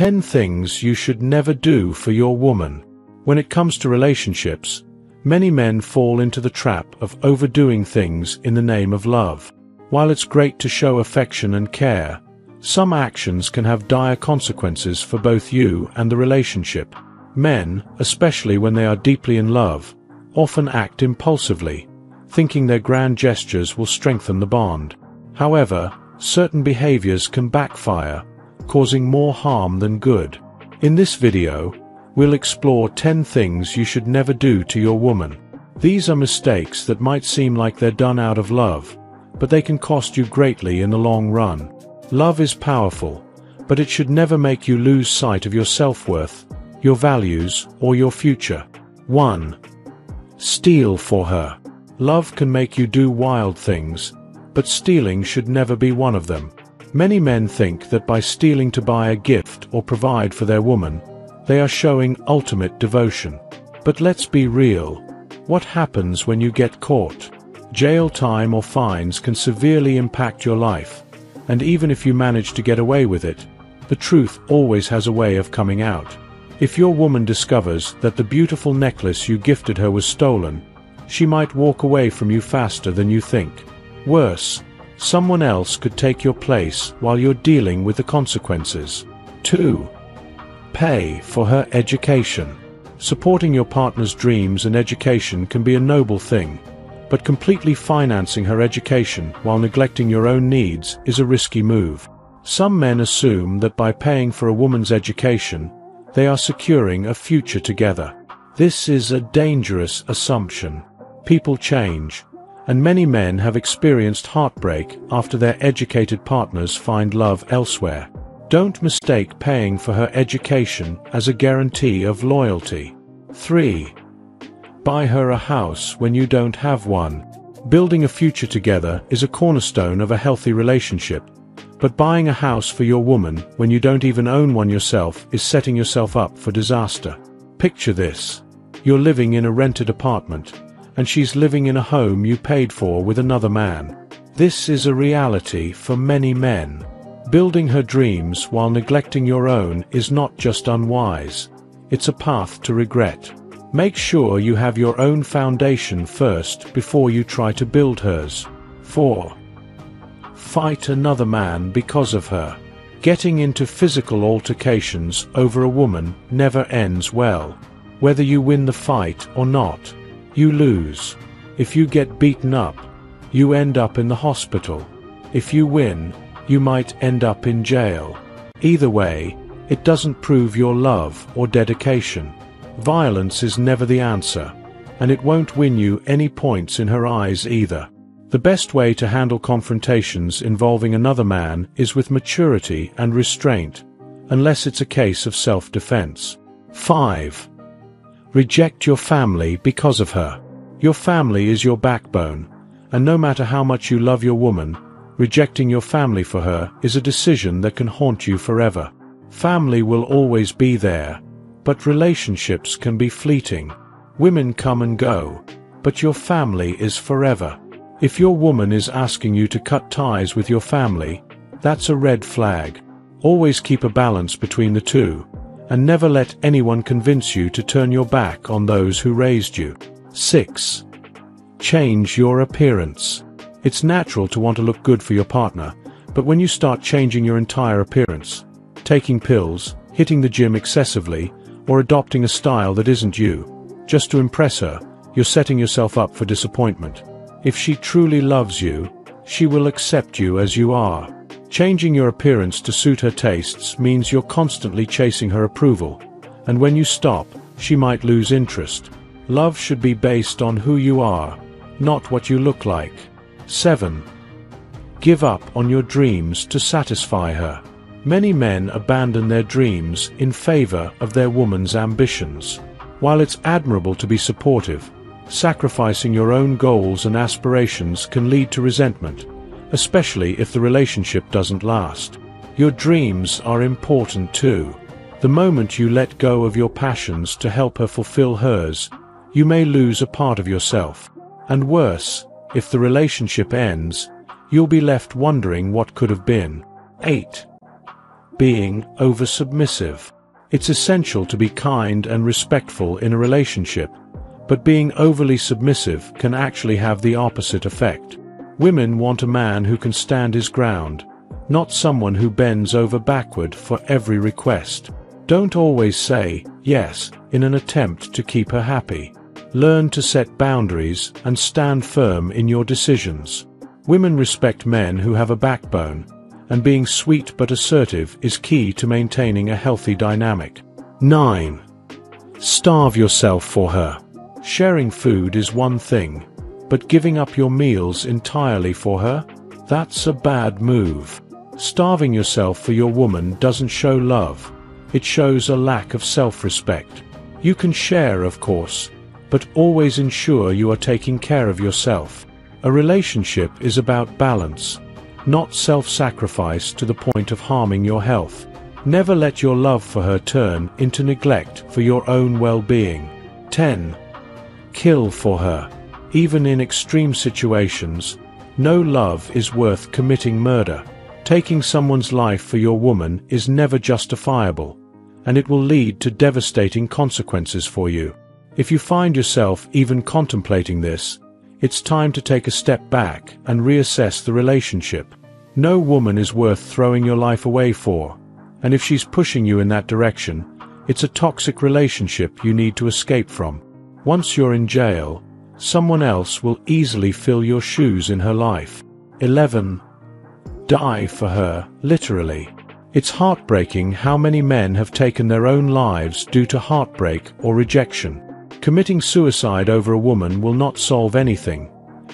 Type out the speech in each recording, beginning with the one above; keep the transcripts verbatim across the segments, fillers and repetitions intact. ten things you should never do for your woman. When it comes to relationships, many men fall into the trap of overdoing things in the name of love. While it's great to show affection and care, some actions can have dire consequences for both you and the relationship. Men, especially when they are deeply in love, often act impulsively, thinking their grand gestures will strengthen the bond. However, certain behaviors can backfire, causing more harm than good. In this video, we'll explore ten things you should never do to your woman. These are mistakes that might seem like they're done out of love, but they can cost you greatly in the long run. Love is powerful, but it should never make you lose sight of your self-worth, your values, or your future. one. Steal for her. Love can make you do wild things, but stealing should never be one of them. Many men think that by stealing to buy a gift or provide for their woman, they are showing ultimate devotion. But let's be real. What happens when you get caught? Jail time or fines can severely impact your life. And even if you manage to get away with it, the truth always has a way of coming out. If your woman discovers that the beautiful necklace you gifted her was stolen, she might walk away from you faster than you think. Worse, someone else could take your place while you're dealing with the consequences. two. Pay for her education. Supporting your partner's dreams and education can be a noble thing, but completely financing her education while neglecting your own needs is a risky move. Some men assume that by paying for a woman's education, they are securing a future together. This is a dangerous assumption. People change, and many men have experienced heartbreak after their educated partners find love elsewhere. Don't mistake paying for her education as a guarantee of loyalty. three. Buy her a house when you don't have one. Building a future together is a cornerstone of a healthy relationship, but buying a house for your woman when you don't even own one yourself is setting yourself up for disaster. Picture this. You're living in a rented apartment, and she's living in a home you paid for with another man. This is a reality for many men. Building her dreams while neglecting your own is not just unwise, it's a path to regret. Make sure you have your own foundation first before you try to build hers. four. Fight another man because of her. Getting into physical altercations over a woman never ends well. Whether you win the fight or not, you lose. If you get beaten up, you end up in the hospital. If you win, you might end up in jail. Either way, it doesn't prove your love or dedication. Violence is never the answer, and it won't win you any points in her eyes either. The best way to handle confrontations involving another man is with maturity and restraint, unless it's a case of self-defense. five. Reject your family because of her. Your family is your backbone, and no matter how much you love your woman, rejecting your family for her is a decision that can haunt you forever. Family will always be there, but relationships can be fleeting. Women come and go, but your family is forever. If your woman is asking you to cut ties with your family, that's a red flag. Always keep a balance between the two, and never let anyone convince you to turn your back on those who raised you. six. Change your appearance. It's natural to want to look good for your partner, but when you start changing your entire appearance, taking pills, hitting the gym excessively, or adopting a style that isn't you, just to impress her, you're setting yourself up for disappointment. If she truly loves you, she will accept you as you are. Changing your appearance to suit her tastes means you're constantly chasing her approval, and when you stop, she might lose interest. Love should be based on who you are, not what you look like. seven. Give up on your dreams to satisfy her. Many men abandon their dreams in favor of their woman's ambitions. While it's admirable to be supportive, sacrificing your own goals and aspirations can lead to resentment, especially if the relationship doesn't last. Your dreams are important too. The moment you let go of your passions to help her fulfill hers, you may lose a part of yourself. And worse, if the relationship ends, you'll be left wondering what could have been. eight. being over-submissive. It's essential to be kind and respectful in a relationship, but being overly submissive can actually have the opposite effect. Women want a man who can stand his ground, not someone who bends over backward for every request. Don't always say yes in an attempt to keep her happy. Learn to set boundaries and stand firm in your decisions. Women respect men who have a backbone, and being sweet but assertive is key to maintaining a healthy dynamic. nine. Starve yourself for her. Sharing food is one thing, but giving up your meals entirely for her? That's a bad move. Starving yourself for your woman doesn't show love. It shows a lack of self-respect. You can share, of course, but always ensure you are taking care of yourself. A relationship is about balance, not self-sacrifice to the point of harming your health. Never let your love for her turn into neglect for your own well-being. ten. Kill for her. Even in extreme situations, no love is worth committing murder. Taking someone's life for your woman is never justifiable, and it will lead to devastating consequences for you. If you find yourself even contemplating this, it's time to take a step back and reassess the relationship. No woman is worth throwing your life away for, and if she's pushing you in that direction, it's a toxic relationship you need to escape from. Once you're in jail, someone else will easily fill your shoes in her life. eleven. Die for her, literally. It's heartbreaking how many men have taken their own lives due to heartbreak or rejection. Committing suicide over a woman will not solve anything.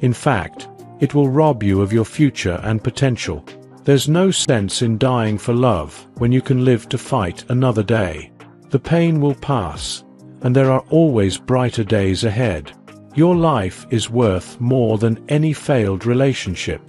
In fact, it will rob you of your future and potential. There's no sense in dying for love when you can live to fight another day. The pain will pass, and there are always brighter days ahead. Your life is worth more than any failed relationship.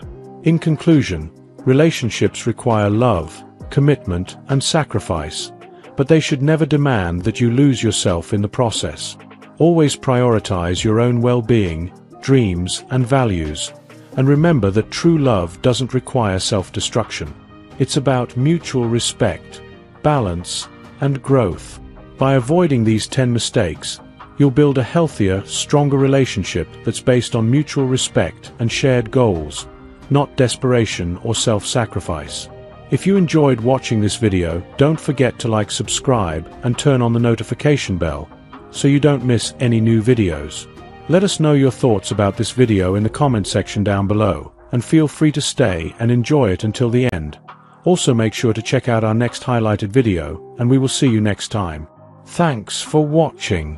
In conclusion, relationships require love, commitment, and sacrifice, but they should never demand that you lose yourself in the process. Always prioritize your own well-being, dreams, and values, and remember that true love doesn't require self-destruction. It's about mutual respect, balance, and growth. By avoiding these ten mistakes, you'll build a healthier, stronger relationship that's based on mutual respect and shared goals, not desperation or self-sacrifice. If you enjoyed watching this video, don't forget to like, subscribe, and turn on the notification bell, so you don't miss any new videos. Let us know your thoughts about this video in the comment section down below, and feel free to stay and enjoy it until the end. Also make sure to check out our next highlighted video, and we will see you next time. Thanks for watching.